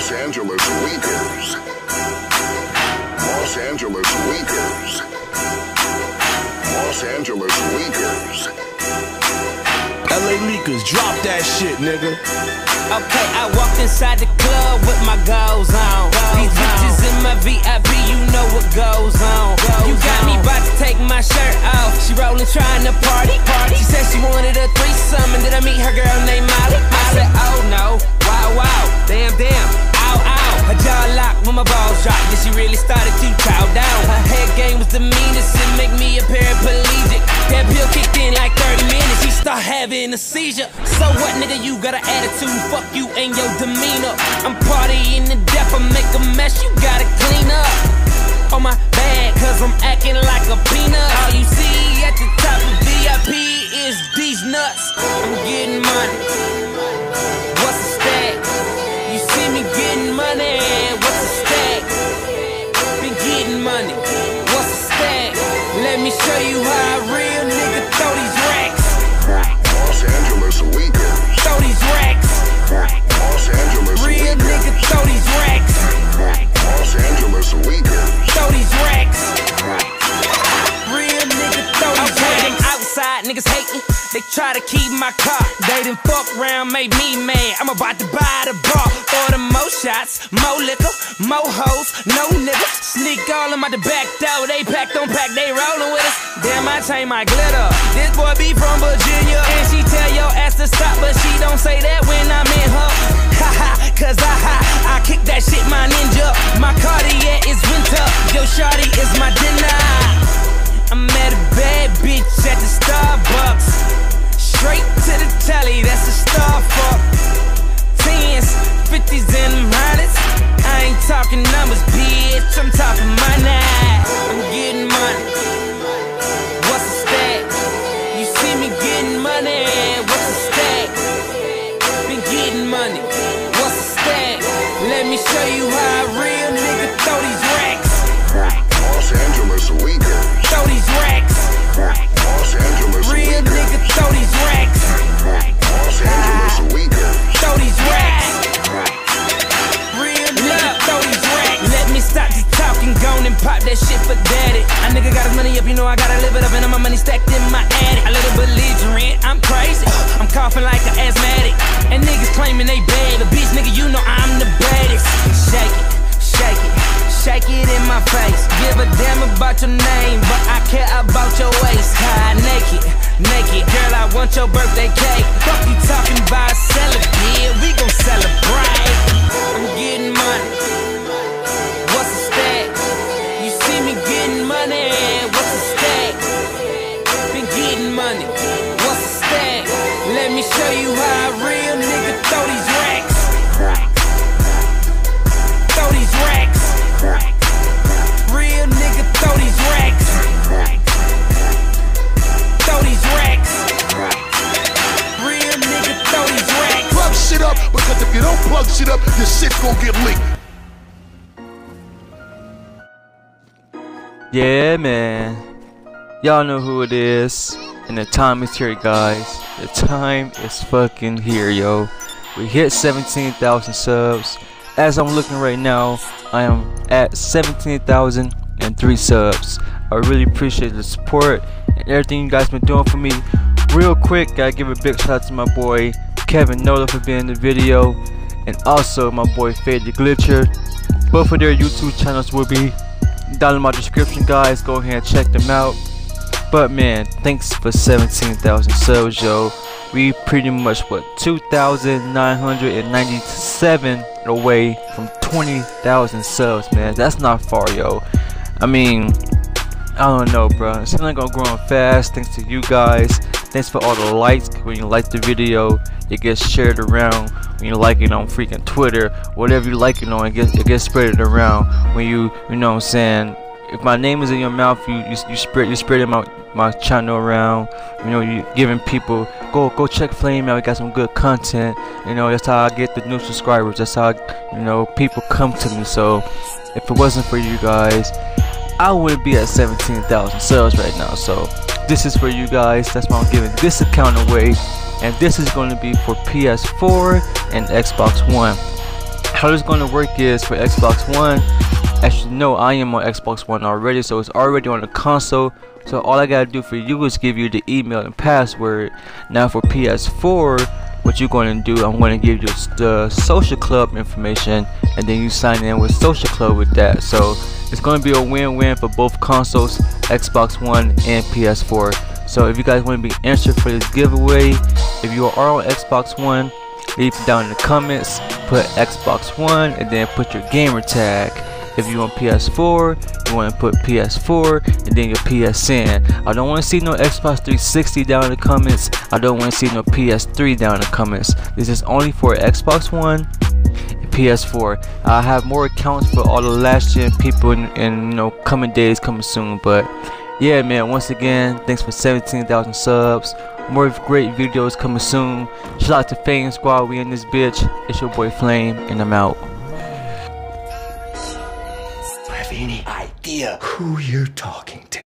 Los Angeles Leakers. Los Angeles Leakers. Los Angeles Leakers. LA Leakers, drop that shit, nigga. Okay, I walked inside the club with my goals on. These bitches in my VIP, you know what goes on. You got me about to take my shirt off. She rolling, trying to party. She said she wanted a threesome, and then I meet her girl named Molly. I said, oh no, wow, wow, damn, damn, ow, ow. Her jaw locked when my balls dropped, then she really started to chow down. Her head game was the meanest, it make me a paraplegic. That pill kicked in like 30 minutes, she started having a seizure. So what, nigga, you got an attitude, fuck you and your demeanor. I'm partying to death, I make a mess, you gotta clean up on my bag, cause I'm acting like a peanut. All you see at the top of VIP is these nuts. I'm getting money, what's a stack? You see me getting money, what's a stack? Been getting money, what's a stack? Let me show you how I real nigga throw these racks. Los Angeles Leakers. Throw these racks. Los Angeles Real Leakers. Nigga throw these racks. Los Angeles Leakers. Throw these racks. Real nigga throw these racks. Them outside niggas hatin', they try to keep my car. They done fuck round, made me mad. I'm about to buy the bar. Order more shots, more liquor, more hoes, no niggas. Sneak all them out the back door. They packed on pack, they rollin' with us. Damn, I chain my glitter. This boy be from Virginia, and she tell your ass to stop, but she don't say that when I'm in her. Ha ha, cause I kick that shit, my ninja. My Cartier is winter, yo shawty is my dinner. I'm at a bad bitch at the Starbucks. Straight to the telly, that's a Starfuck. 10s, 50s and hundreds. I ain't talking numbers, bitch, I'm talking money. I'm getting money. Let me show you how a real nigga throw these racks. Los Angeles Leakers. Throw these racks. Los Angeles Real Leakers. Nigga throw these racks. Los Angeles Leakers. Throw these racks. Real nigga throw these racks. Let me stop this talking, gone and pop that shit for daddy. I nigga got his money up, you know I gotta live it up, and all my money stacked in my attic. A little belligerent, I'm crazy. I'm coughing like an asthmatic, and niggas claiming they bad, but bitch nigga, you know I'm the baddest. Shake it, shake it, shake it in my face. Give a damn about your name, but I care about your waist. High naked, naked, girl, I want your birthday cake. Fuck you talking about celebrate, yeah, we gon' celebrate. I'm getting money, what's a stack? You see me getting money, what's a stack? Been getting money, what's a stack? Let me show you how I real nigga throw these racks. Throw these racks. Real nigga throw these racks. Throw these racks. Real nigga throw these racks. Plug shit up, because if you don't plug shit up, your shit gon' get leaked. Yeah, man. Y'all know who it is. And the time is here, guys. The time is fucking here, yo. We hit 17,000 subs. As I'm looking right now, I am at 17,003 subs. I really appreciate the support and everything you guys been doing for me. Real quick, gotta give a big shout out to my boy Kevin Nola for being in the video, and also my boy Fade the Glitcher. Both of their YouTube channels will be down in my description, guys. Go ahead and check them out. But man, thanks for 17,000 subs, yo. We pretty much, what, 2,997 away from 20,000 subs, man. That's not far, yo. I mean, I don't know, bro. It's not gonna grow fast. Thanks to you guys. Thanks for all the likes. When you like the video, it gets shared around. When you like it on freaking Twitter, whatever you like it on, it gets spread around. When you know what I'm saying? If my name is in your mouth, you spreading my channel around. You know, you giving people go check Flame out. We got some good content. You know, that's how I get the new subscribers. That's how people come to me. So if it wasn't for you guys, I wouldn't be at 17,000 subs right now. So this is for you guys. That's why I'm giving this account away, and this is going to be for PS4 and Xbox One. How it's going to work is for Xbox One, as you know, I am on Xbox One already, so it's already on the console. So all I gotta do for you is give you the email and password. Now for PS4, what you're going to do, I'm going to give you the Social Club information, and then you sign in with Social Club with that. So it's going to be a win-win for both consoles, Xbox One and PS4. So if you guys want to be entered for this giveaway, if you are on Xbox One, leave it down in the comments, put Xbox One, and then put your gamer tag. If you want PS4, you want to put PS4 and then your PSN. I don't want to see no Xbox 360 down in the comments. I don't want to see no PS3 down in the comments. This is only for Xbox One and PS4. I have more accounts for all the last gen people in coming days, coming soon. But yeah, man, once again, thanks for 17,000 subs. More great videos coming soon. Shout out to Fame Squad, we in this bitch. It's your boy Flame, and I'm out. Do you have any idea who you're talking to?